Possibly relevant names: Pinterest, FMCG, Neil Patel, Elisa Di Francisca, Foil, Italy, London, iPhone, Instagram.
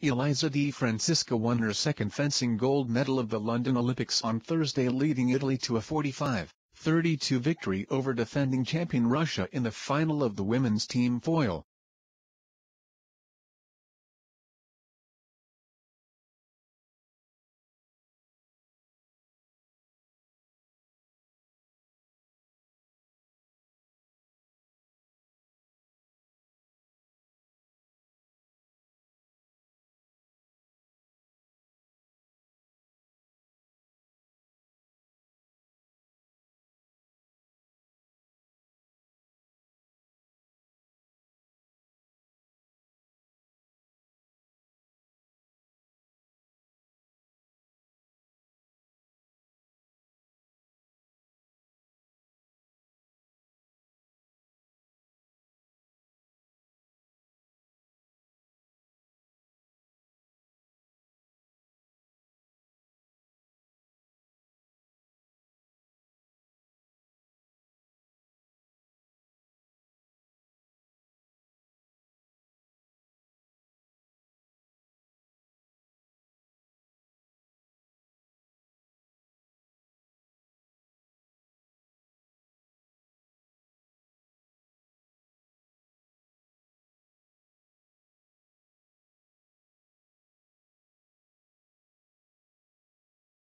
Elisa Di Francisca won her second fencing gold medal of the London Olympics on Thursday, leading Italy to a 45-32 victory over defending champion Russia in the final of the women's team foil.